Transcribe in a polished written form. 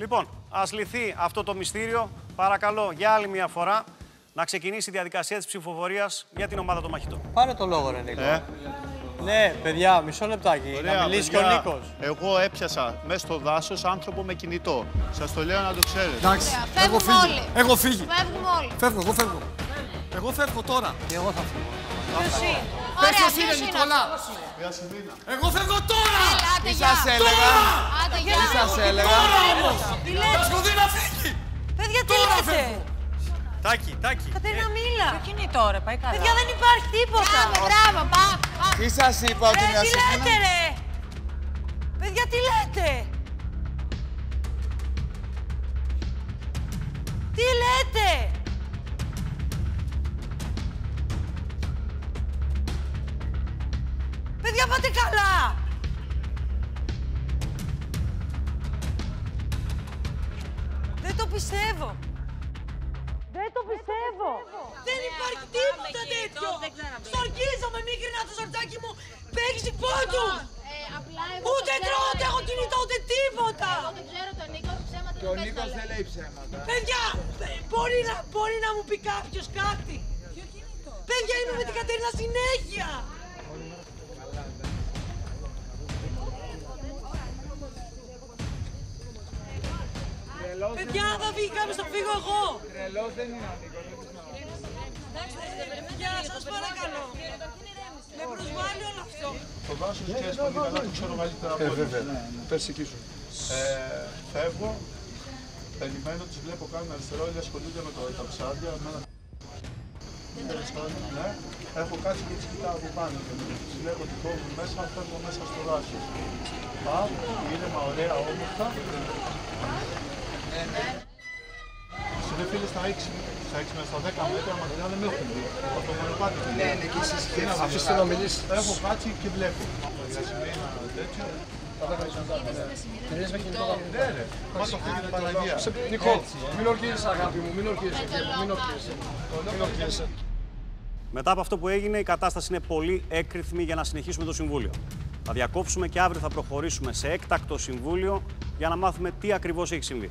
Λοιπόν, ας λυθεί αυτό το μυστήριο. Παρακαλώ για άλλη μια φορά να ξεκινήσει η διαδικασία της ψηφοφορίας για την ομάδα των μαχητών. Πάρε το λόγο, ρε Νίκο. Ναι, παιδιά, μισό λεπτάκι. Ωραία, να μιλήσει παιδιά, ο Νίκος. Εγώ έπιασα μέσα στο δάσος άνθρωπο με κινητό. Σας το λέω να το ξέρετε. Εντάξει, εγώ φύγει. Φεύγουμε όλοι. Φεύγω, εγώ φεύγω. Εγώ φεύγω τώρα. Και εγώ θα φύγω. Ποιος είναι, Νικόλα? Εγώ φεύγω τώρα! Τι σας έλεγα? Τι σας έλεγα? Τώρα Σκοδίνα φύγει! Παιδιά, τι λέτε? Τάκι, Τάκι. Κατερίνα, μίλα. Το κινητό, ρε, πάει καλά. Παιδιά, δεν υπάρχει τίποτα. Μπράβο, μπράβο. Τι σας είπα ότι μια σύγχρονα? Τι λέτε, ρε? Παιδιά, τι λέτε? Τι λέτε? Παιδιά, πάτε καλά! Δεν το πιστεύω! Δεν υπάρχει τίποτα τέτοιο! Στοργίζομαι, μη κρινάτε το σορτάκι μου! Παίξει πόντους! Ούτε τρώω, ούτε έχω κινητό, ούτε τίποτα! Εγώ δεν ξέρω τον Νίκο, ψέματα δεν. Και ο Νίκος δεν λέει ψέματα. Παιδιά, μπορεί να μου πει κάποιος κάτι! Ποιο κινητό? Παιδιά, είμαι με την Κατερίνα συνέχεια! Παιδιά, θα βγει κάποιος, θα φύγω εγώ! Τρελός δεν είναι ο Νίκος. Παιδιά, σας παρακαλώ. Με προσβάλλει όλο αυτό. Το βάσος και ασπαλίδα, να το ξέρω καλύτερα από όλους. Περσική σου. Φεύγω. Περιμένω, τους βλέπω κάνουν αριστερό, όλοι ασχολούνται με τα ψάρια. Δεν το ρεστάζω. Έχω κάτσει και τις κοιτάω από πάνω. Τους λέγω ότι κόβουν μέσα, φεύγω μέσα στο δάσος. Πάω, ήρεμα, ωραία, όμορφα. Είναι φίλοι στα 6 με στα 10 μέτρα μακριά, δεν με έχουν δει. Από το μονοπάτι μου. Ναι, ναι, και εσείς και να αφήστε να μιλήσεις. Έχω κάτσει και βλέπω. Για σημεία τέτοιο. Κυρίες με κινητό γάμο. Ναι, ρε. Μα το φύγει την Παναγία. Νικό, μην ορκίζεσαι αγάπη μου, μην ορκίζεσαι. Μην ορκίζεσαι. Μετά από αυτό που έγινε, η κατάσταση είναι πολύ έκρηθμη για να συνεχίσουμε το Συμβούλιο. Θα διακόψουμε και αύριο θα προχωρήσουμε σε έκτακτο Συμβούλιο για να μάθουμε τι ακριβώς έχει συμβεί.